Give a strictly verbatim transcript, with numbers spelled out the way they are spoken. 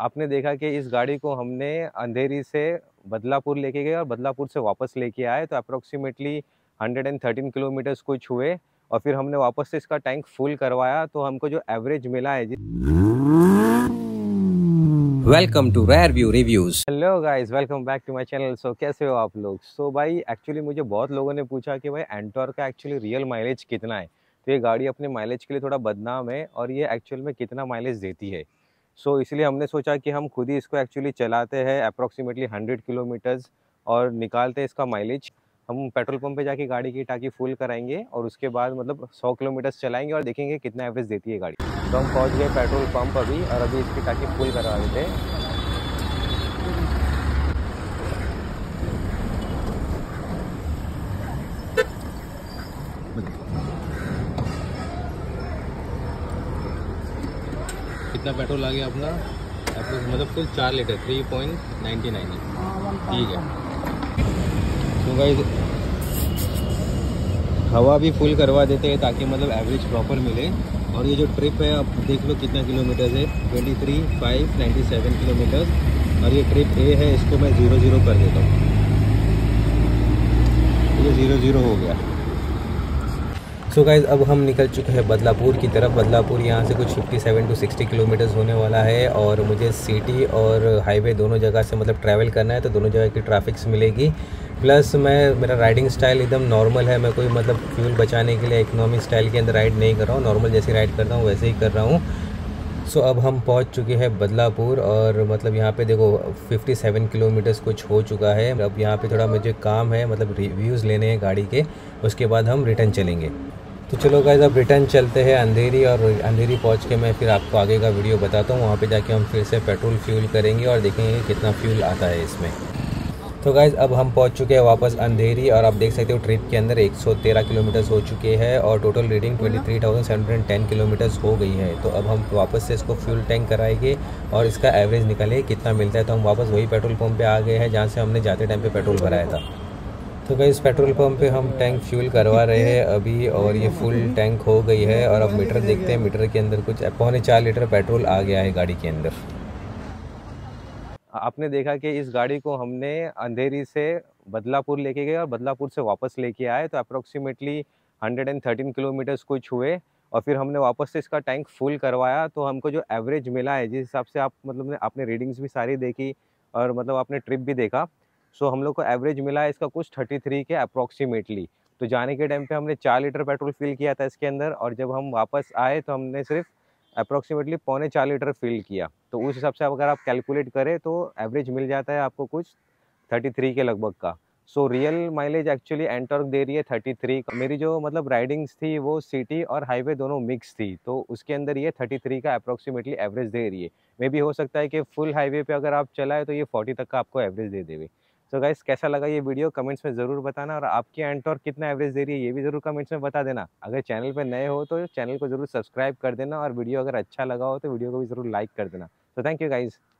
आपने देखा कि इस गाड़ी को हमने अंधेरी से बदलापुर लेके गए और बदलापुर से वापस लेके आए, तो अप्रोक्सीमेटली एक सौ तेरह किलोमीटर्स को छुए और फिर हमने वापस से इसका टैंक फुल करवाया, तो हमको जो एवरेज मिला है। Welcome to rare view reviews. Hello guys, welcome back to my channel. So कैसे हो आप लोग? सो so, भाई एक्चुअली मुझे बहुत लोगों ने पूछा कि भाई एंटॉर्क का एक्चुअली रियल माइलेज कितना है, तो ये गाड़ी अपने माइलेज के लिए थोड़ा बदनाम है और ये एक्चुअल में कितना माइलेज देती है। सो so, इसलिए हमने सोचा कि हम खुद ही इसको एक्चुअली चलाते हैं अप्रोक्सीमेटली हंड्रेड किलोमीटर्स और निकालते हैं इसका माइलेज। हम पेट्रोल पंप पे जाके गाड़ी की टाकी फुल कराएंगे और उसके बाद मतलब सौ किलोमीटर्स चलाएंगे और देखेंगे कितना एवरेज देती है गाड़ी। तो हम पहुंच गए पेट्रोल पंप अभी और अभी इसकी टाकी फुल करवा देते हैं। कितना पेट्रोल आ गया अपना? मतलब कुल चार litre three point ninety nine ठीक है। तो गाइस हवा भी फुल करवा देते हैं ताकि मतलब एवरेज प्रॉपर मिले। और ये जो ट्रिप है आप देख लो कितना किलोमीटर्स है, तेईस हज़ार पाँच सौ सत्तानवे किलोमीटर्स। और ये ट्रिप ए है, इसको मैं ज़ीरो ज़ीरो कर देता हूँ, ये ज़ीरो ज़ीरो हो गया। सो so गाइज़ अब हम निकल चुके हैं बदलापुर की तरफ। बदलापुर यहाँ से कुछ सत्तावन टू साठ किलोमीटर्स होने वाला है और मुझे सिटी और हाईवे दोनों जगह से मतलब ट्रैवल करना है, तो दोनों जगह की ट्रैफिक्स मिलेगी। प्लस मैं मेरा राइडिंग स्टाइल एकदम नॉर्मल है, मैं कोई मतलब फ्यूल बचाने के लिए इकोनॉमिक स्टाइल के अंदर राइड नहीं कर रहा हूँ, नॉर्मल जैसे राइड करता हूँ वैसे ही कर रहा हूँ। सो so, अब हम पहुंच चुके हैं बदलापुर और मतलब यहाँ पे देखो सत्तावन किलोमीटर्स कुछ हो चुका है। अब यहाँ पे थोड़ा मुझे काम है, मतलब रिव्यूज़ लेने हैं गाड़ी के, उसके बाद हम रिटर्न चलेंगे। तो चलो गाइस अब रिटर्न चलते हैं अंधेरी, और अंधेरी पहुँच के मैं फिर आपको आगे का वीडियो बताता हूँ। वहाँ पे जाके हम फिर से पेट्रोल फ्यूल करेंगे और देखेंगे कितना फ्यूल आता है इसमें। तो गाइज़ अब हम पहुंच चुके हैं वापस अंधेरी और आप देख सकते हो ट्रिप के अंदर एक सौ तेरह किलोमीटर्स हो चुके हैं और टोटल रीडिंग तेईस हज़ार सात सौ दस किलोमीटर्स हो गई है। तो अब हम वापस से इसको फ्यूल टैंक कराएंगे और इसका एवरेज निकालेंगे कितना मिलता है। तो हम वापस वही पेट्रोल पंप पे आ गए हैं जहाँ से हमने जाते टाइम पे पेट्रोल भराया था। तो गाइज़ पेट्रोल पंप पे हम टैंक फ्यूल करवा रहे हैं अभी और ये फुल टैंक हो गई है। और अब मीटर देखते हैं, मीटर के अंदर कुछ पौने चार लीटर पेट्रोल आ गया है गाड़ी के अंदर। आपने देखा कि इस गाड़ी को हमने अंधेरी से बदलापुर लेके गए और बदलापुर से वापस लेके आए, तो अप्रोक्सीमेटली एक सौ तेरह किलोमीटर्स को छुए और फिर हमने वापस से इसका टैंक फुल करवाया, तो हमको जो एवरेज मिला है जिस हिसाब से आप मतलब आपने रीडिंग्स भी सारी देखी और मतलब आपने ट्रिप भी देखा, सो हम लोग को एवरेज मिला है इसका कुछ तैंतीस के अप्रोक्सीमेटली। तो जाने के टाइम पर हमने चार लीटर पेट्रोल फिल किया था इसके अंदर और जब हम वापस आए तो हमने सिर्फ अप्रोक्सीमेटली पौने चार लीटर फिल किया। तो उस हिसाब से अगर आप कैलकुलेट करें तो एवरेज मिल जाता है आपको कुछ तैंतीस के लगभग का। So real mileage actually Ntorq दे रही है तैंतीस का। मेरी जो मतलब राइडिंग्स थी वो सिटी और हाईवे दोनों मिक्स थी, तो उसके अंदर ये तैंतीस का अप्रोक्सीमेटली एवरेज दे रही है। मे भी हो सकता है कि फुल हाईवे पे अगर आप चलाए तो ये चालीस तक का आपको एवरेज दे देवे। सो so गाइस कैसा लगा ये वीडियो कमेंट्स में ज़रूर बताना और आपकी एंटॉर्क कितना एवरेज दे रही है ये भी ज़रूर कमेंट्स में बता देना। अगर चैनल पर नए हो तो चैनल को ज़रूर सब्सक्राइब कर देना और वीडियो अगर अच्छा लगा हो तो वीडियो को भी ज़रूर लाइक कर देना। तो थैंक यू गाइज़।